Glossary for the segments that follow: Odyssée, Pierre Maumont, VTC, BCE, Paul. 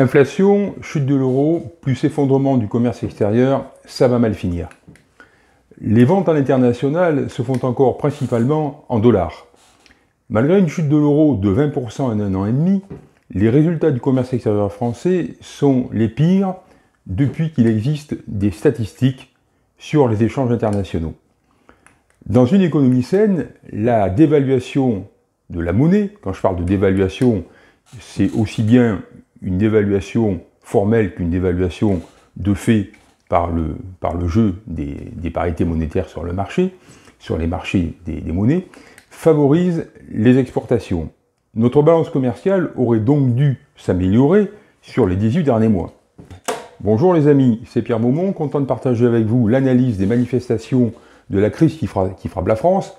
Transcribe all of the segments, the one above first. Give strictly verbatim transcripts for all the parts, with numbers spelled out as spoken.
Inflation, chute de l'euro, plus effondrement du commerce extérieur, ça va mal finir. Les ventes à l'international se font encore principalement en dollars. Malgré une chute de l'euro de vingt pour cent en un an et demi, les résultats du commerce extérieur français sont les pires depuis qu'il existe des statistiques sur les échanges internationaux. Dans une économie saine, la dévaluation de la monnaie, quand je parle de dévaluation, c'est aussi bien une dévaluation formelle qu'une dévaluation de fait par le, par le jeu des, des parités monétaires sur le marché, sur les marchés des, des monnaies, favorise les exportations. Notre balance commerciale aurait donc dû s'améliorer sur les dix-huit derniers mois. Bonjour les amis, c'est Pierre Maumont, content de partager avec vous l'analyse des manifestations de la crise qui frappe, qui frappe la France.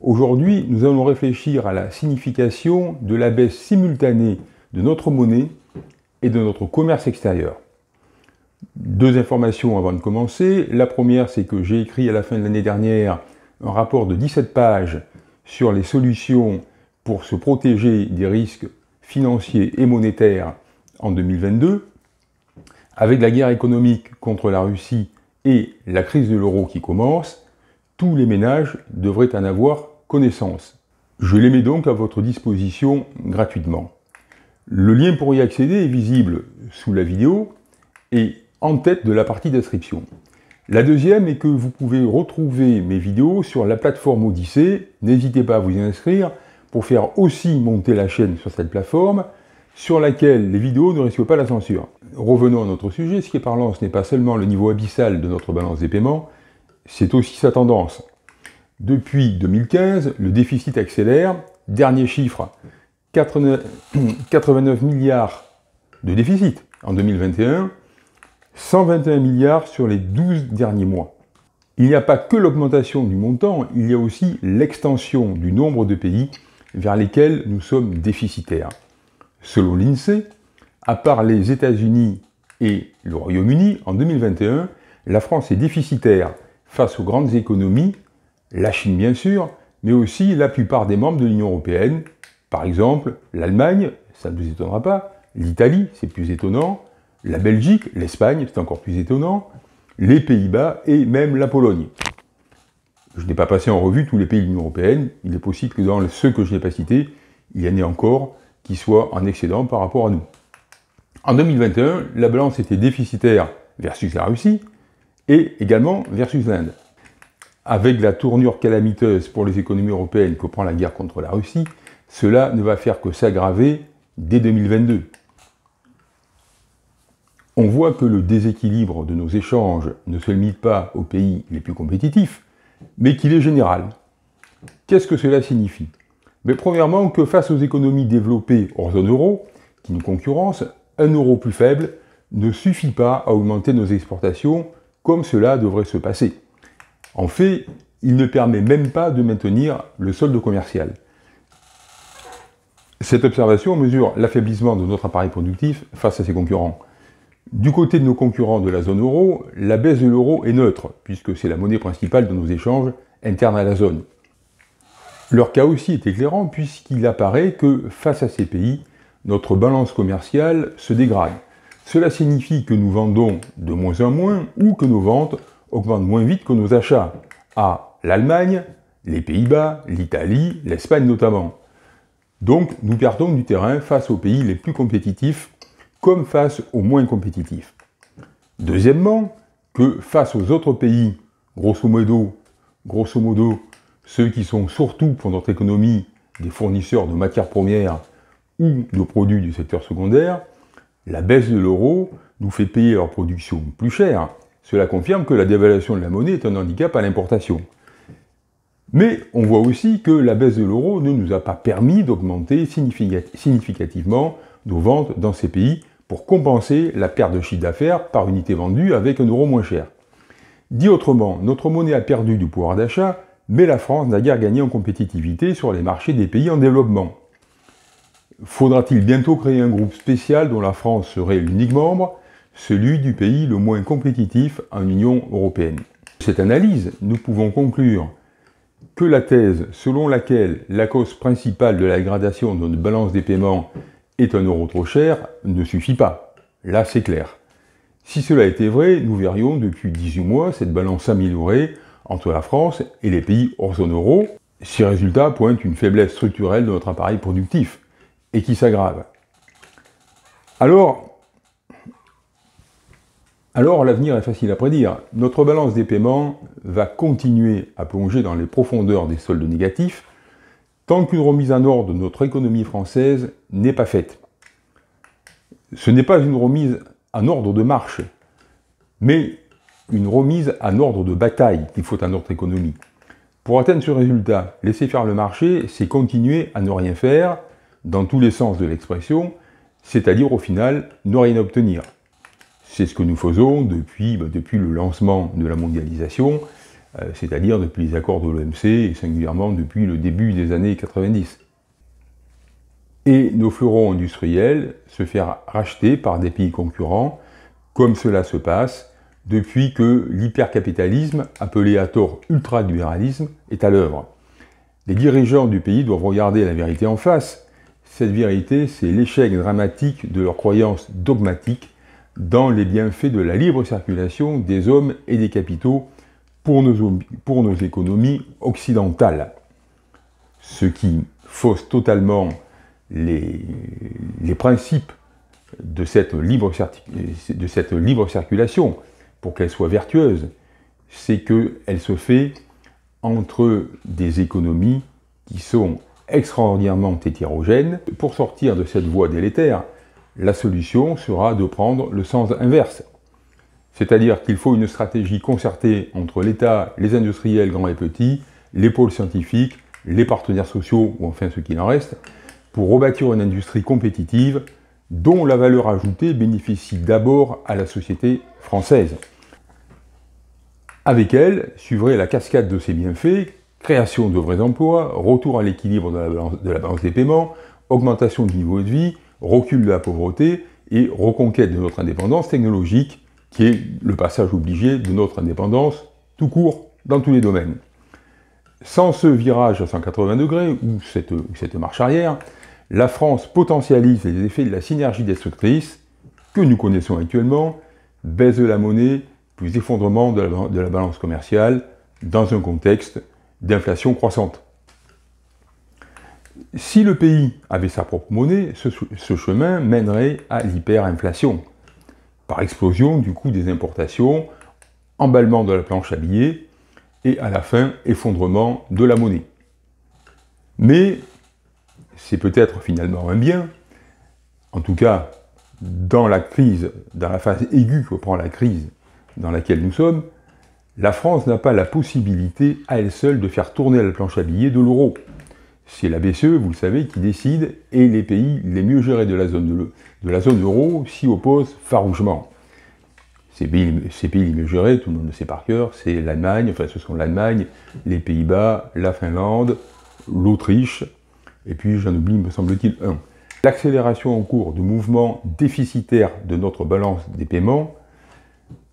Aujourd'hui, nous allons réfléchir à la signification de la baisse simultanée de notre monnaie et de notre commerce extérieur. Deux informations avant de commencer. La première, c'est que j'ai écrit à la fin de l'année dernière un rapport de dix-sept pages sur les solutions pour se protéger des risques financiers et monétaires en deux mille vingt-deux. Avec la guerre économique contre la Russie et la crise de l'euro qui commence, tous les ménages devraient en avoir connaissance. Je les mets donc à votre disposition gratuitement. Le lien pour y accéder est visible sous la vidéo et en tête de la partie description. La deuxième est que vous pouvez retrouver mes vidéos sur la plateforme Odyssée. N'hésitez pas à vous y inscrire pour faire aussi monter la chaîne sur cette plateforme sur laquelle les vidéos ne risquent pas la censure. Revenons à notre sujet. Ce qui est parlant, ce n'est pas seulement le niveau abyssal de notre balance des paiements, c'est aussi sa tendance. Depuis deux mille quinze, le déficit accélère. Dernier chiffre, quatre-vingt-neuf milliards de déficit en deux mille vingt et un, cent vingt et un milliards sur les douze derniers mois. Il n'y a pas que l'augmentation du montant, il y a aussi l'extension du nombre de pays vers lesquels nous sommes déficitaires. Selon l'INSEE, à part les États-Unis et le Royaume-Uni, en deux mille vingt et un, la France est déficitaire face aux grandes économies, la Chine bien sûr, mais aussi la plupart des membres de l'Union européenne. Par exemple, l'Allemagne, ça ne vous étonnera pas, l'Italie, c'est plus étonnant, la Belgique, l'Espagne, c'est encore plus étonnant, les Pays-Bas et même la Pologne. Je n'ai pas passé en revue tous les pays de l'Union européenne, il est possible que dans ceux que je n'ai pas cités, il y en ait encore qui soient en excédent par rapport à nous. En deux mille vingt et un, la balance était déficitaire versus la Russie et également versus l'Inde. Avec la tournure calamiteuse pour les économies européennes que prend la guerre contre la Russie, cela ne va faire que s'aggraver dès deux mille vingt-deux. On voit que le déséquilibre de nos échanges ne se limite pas aux pays les plus compétitifs, mais qu'il est général. Qu'est-ce que cela signifie? Mais premièrement, que face aux économies développées hors zone euro, qui nous concurrencent, un euro plus faible ne suffit pas à augmenter nos exportations comme cela devrait se passer. En fait, il ne permet même pas de maintenir le solde commercial. Cette observation mesure l'affaiblissement de notre appareil productif face à ses concurrents. Du côté de nos concurrents de la zone euro, la baisse de l'euro est neutre, puisque c'est la monnaie principale de nos échanges internes à la zone. Leur cas aussi est éclairant, puisqu'il apparaît que, face à ces pays, notre balance commerciale se dégrade. Cela signifie que nous vendons de moins en moins, ou que nos ventes augmentent moins vite que nos achats, à l'Allemagne, les Pays-Bas, l'Italie, l'Espagne notamment. Donc, nous perdons du terrain face aux pays les plus compétitifs comme face aux moins compétitifs. Deuxièmement, que face aux autres pays, grosso modo, grosso modo, ceux qui sont surtout pour notre économie des fournisseurs de matières premières ou de produits du secteur secondaire, la baisse de l'euro nous fait payer leur production plus cher. Cela confirme que la dévaluation de la monnaie est un handicap à l'importation. Mais on voit aussi que la baisse de l'euro ne nous a pas permis d'augmenter significativement nos ventes dans ces pays pour compenser la perte de chiffre d'affaires par unité vendue avec un euro moins cher. Dit autrement, notre monnaie a perdu du pouvoir d'achat, mais la France n'a guère gagné en compétitivité sur les marchés des pays en développement. Faudra-t-il bientôt créer un groupe spécial dont la France serait l'unique membre, celui du pays le moins compétitif en Union européenne? Cette analyse, nous pouvons conclure que la thèse selon laquelle la cause principale de la dégradation de notre balance des paiements est un euro trop cher ne suffit pas. Là, c'est clair. Si cela était vrai, nous verrions depuis dix-huit mois cette balance améliorée entre la France et les pays hors zone euro. Ces résultats pointent une faiblesse structurelle de notre appareil productif, et qui s'aggrave. Alors, alors l'avenir est facile à prédire. Notre balance des paiements va continuer à plonger dans les profondeurs des soldes négatifs tant qu'une remise en ordre de notre économie française n'est pas faite. Ce n'est pas une remise en ordre de marche, mais une remise en ordre de bataille qu'il faut à notre économie. Pour atteindre ce résultat, laisser faire le marché, c'est continuer à ne rien faire, dans tous les sens de l'expression, c'est-à-dire au final, ne rien obtenir. C'est ce que nous faisons depuis, bah, depuis le lancement de la mondialisation, euh, c'est-à-dire depuis les accords de l'O M C, et singulièrement depuis le début des années quatre-vingt-dix. Et nos fleurons industriels se faire racheter par des pays concurrents, comme cela se passe depuis que l'hypercapitalisme, appelé à tort ultralibéralisme, est à l'œuvre. Les dirigeants du pays doivent regarder la vérité en face. Cette vérité, c'est l'échec dramatique de leurs croyances dogmatiques dans les bienfaits de la libre circulation des hommes et des capitaux pour nos, pour nos économies occidentales. Ce qui fausse totalement les, les principes de cette libre, de cette libre circulation, pour qu'elle soit vertueuse, c'est qu'elle se fait entre des économies qui sont extraordinairement hétérogènes. Pour sortir de cette voie délétère, la solution sera de prendre le sens inverse. C'est-à-dire qu'il faut une stratégie concertée entre l'État, les industriels grands et petits, les pôles scientifiques, les partenaires sociaux, ou enfin ce qu'il en reste, pour rebâtir une industrie compétitive dont la valeur ajoutée bénéficie d'abord à la société française. Avec elle, suivrait la cascade de ses bienfaits, création de vrais emplois, retour à l'équilibre de, de la balance des paiements, augmentation du niveau de vie, recul de la pauvreté et reconquête de notre indépendance technologique, qui est le passage obligé de notre indépendance tout court dans tous les domaines. Sans ce virage à cent quatre-vingts degrés ou cette, cette marche arrière, la France potentialise les effets de la synergie destructrice que nous connaissons actuellement, baisse de la monnaie, plus effondrement de la, de la balance commerciale dans un contexte d'inflation croissante. Si le pays avait sa propre monnaie, ce, ce chemin mènerait à l'hyperinflation, par explosion du coût des importations, emballement de la planche à billets et à la fin effondrement de la monnaie. Mais c'est peut-être finalement un bien, en tout cas dans la crise, dans la phase aiguë que prend la crise dans laquelle nous sommes, la France n'a pas la possibilité à elle seule de faire tourner la planche à billets de l'euro. C'est la B C E, vous le savez, qui décide, et les pays les mieux gérés de la zone, de la zone euro s'y opposent farouchement. Ces pays, ces pays les mieux gérés, tout le monde le sait par cœur, c'est l'Allemagne, enfin ce sont l'Allemagne, les Pays-Bas, la Finlande, l'Autriche, et puis j'en oublie, me semble-t-il, un. L'accélération en cours du mouvement déficitaire de notre balance des paiements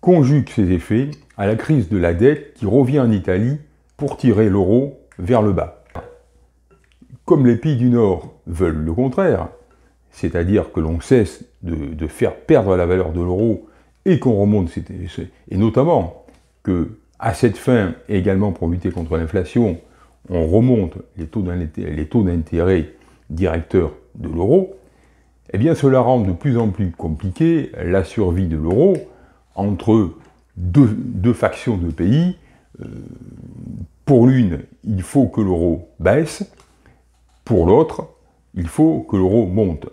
conjugue ses effets à la crise de la dette qui revient en Italie pour tirer l'euro vers le bas. Comme les pays du Nord veulent le contraire, c'est-à-dire que l'on cesse de, de faire perdre la valeur de l'euro et qu'on remonte, et notamment que, à cette fin, et également pour lutter contre l'inflation, on remonte les taux d'intérêt directeurs de l'euro, eh bien cela rend de plus en plus compliqué la survie de l'euro entre deux, deux factions de pays. Euh, pour l'une, il faut que l'euro baisse, pour l'autre, il faut que l'euro monte.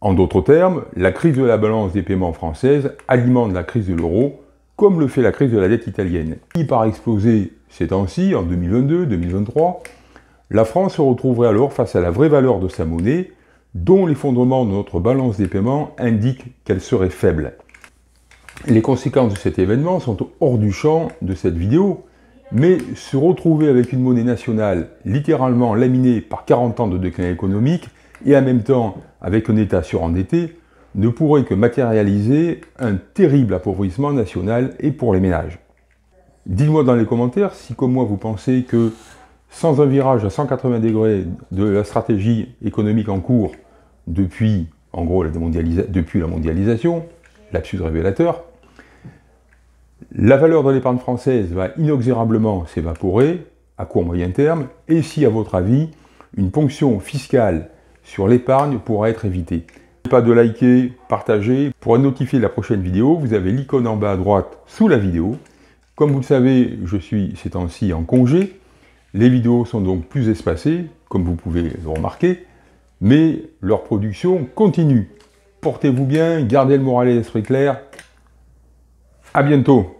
En d'autres termes, la crise de la balance des paiements française alimente la crise de l'euro, comme le fait la crise de la dette italienne, qui par exploser ces temps-ci, en deux mille vingt-deux deux mille vingt-trois, la France se retrouverait alors face à la vraie valeur de sa monnaie, dont l'effondrement de notre balance des paiements indique qu'elle serait faible. Les conséquences de cet événement sont hors du champ de cette vidéo, mais se retrouver avec une monnaie nationale littéralement laminée par quarante ans de déclin économique, et en même temps avec un État surendetté, ne pourrait que matérialiser un terrible appauvrissement national et pour les ménages. Dites-moi dans les commentaires si, comme moi, vous pensez que sans un virage à cent quatre-vingts degrés de la stratégie économique en cours depuis en gros la mondialisation, depuis la mondialisation, lapsus révélateur, la valeur de l'épargne française va inexorablement s'évaporer à court-moyen terme, et si, à votre avis, une ponction fiscale sur l'épargne pourra être évitée. N'oubliez pas de liker, partager. Pour être notifié de la prochaine vidéo, vous avez l'icône en bas à droite sous la vidéo. Comme vous le savez, je suis ces temps-ci en congé. Les vidéos sont donc plus espacées, comme vous pouvez le remarquer, mais leur production continue. Portez-vous bien, gardez le moral et l'esprit clair. À bientôt.